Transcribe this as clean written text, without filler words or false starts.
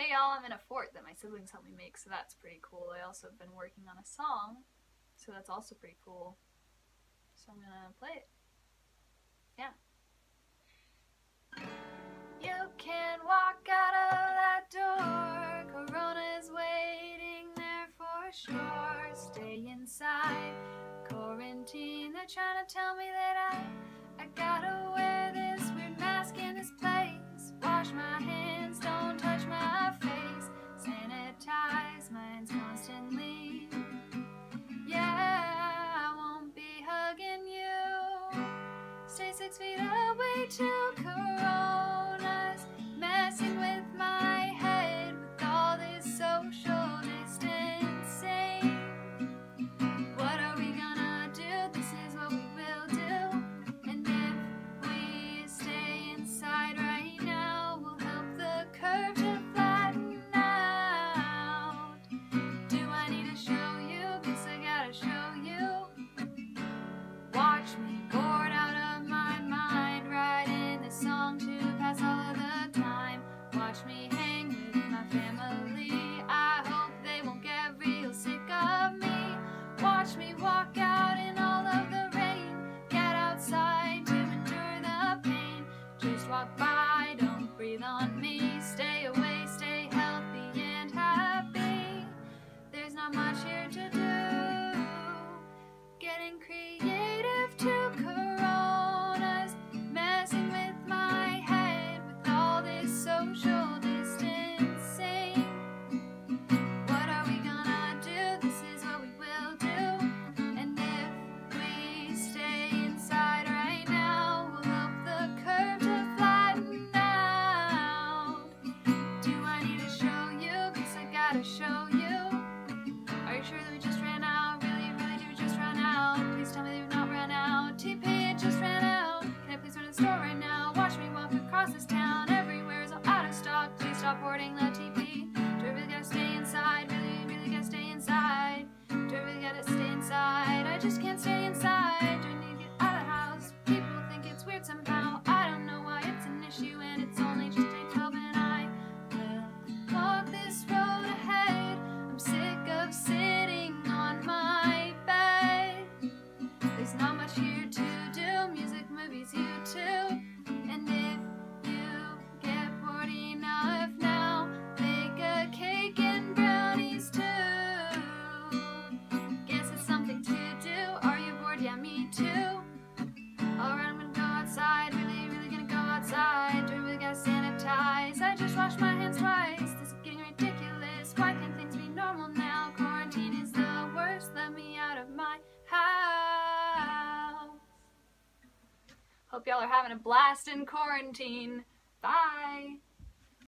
Hey y'all, I'm in a fort that my siblings helped me make, so that's pretty cool. I also have been working on a song, so that's also pretty cool. So I'm gonna play it. Yeah. You can walk out of that door, Corona's waiting there for sure. Stay inside, quarantine. They're trying to tell me that I gotta wear this weird mask in this place. Wash my hands, don't touch my face. Sanitize, mine's constantly. Yeah, I won't be hugging you. Stay 6 feet away till Corona's messing with my head with all this social distancing. What are we gonna do? This is what we will do. And if we stay inside right now, we'll help the curve to flatten out. Do I need to show you? Guess I gotta show you. Watch me bored out of my mind, writing this song to pass all of the time. Watch me hang with my family. I hope they won't get real sick of me. Watch me walk out in all of the rain. Get outside to endure the pain. Just walk by, don't breathe on me. Stay away, stay healthy and happy. There's not much here to do. Getting creative to Corona's messing with my head with all this social distancing. What are we gonna do? This is what we will do. And if we stay inside right now, we'll help the curve to flatten out. Do I need to show you? Guess I gotta show you. Are you sure that we just ran out? Really, really, did we just run out? Please tell me that we've not run out. TP, it just ran out. Can I please run to the store right now? Watch me walk across this town. Everywhere is all out of stock. Please stop hoarding the TP. Do I really gotta stay inside? Really, really gotta stay inside. Do I really gotta stay inside? I just can't stay inside. Do I need to get out of the house? People think it's weird somehow. I don't know why it's an issue, and it's only just day 12, and I will walk this road ahead. I'm sick of sitting on my bed. There's not much here to do. Music, movies, YouTube. And if you get bored enough now, bake a cake and brownies too. Guess it's something to do. Are you bored? Yeah, me too. Alright, I'm gonna go outside. Really, really gonna go outside. Do I really gotta sanitize? I just washed my hands twice. This is getting ridiculous. Why can't things be normal now? Quarantine is the worst. Let me out of my house. Hope y'all are having a blast in quarantine. Bye.